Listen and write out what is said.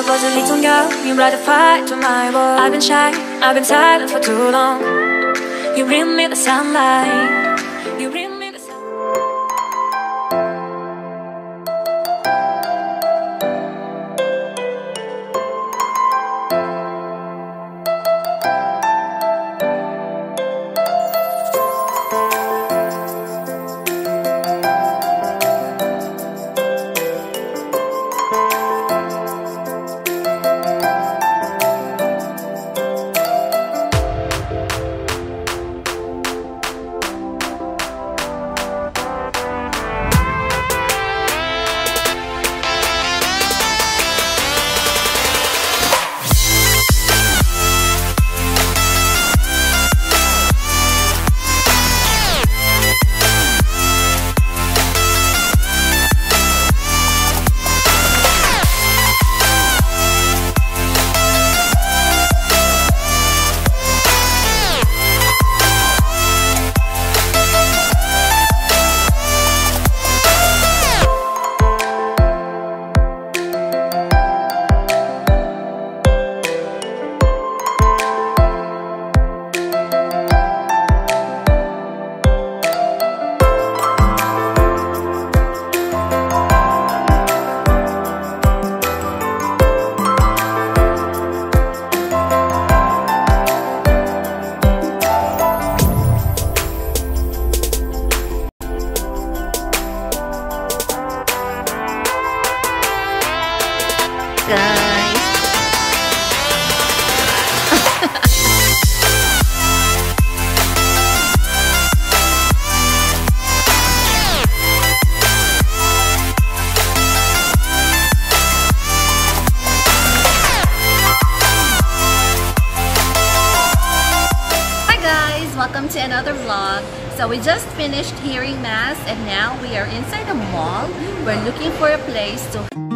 I was a little girl, you brought a fire to my world. I've been shy, I've been silent for too long. You bring me the sunlight. Welcome to another vlog. So we just finished hearing mass and now we are inside a mall. We're looking for a place to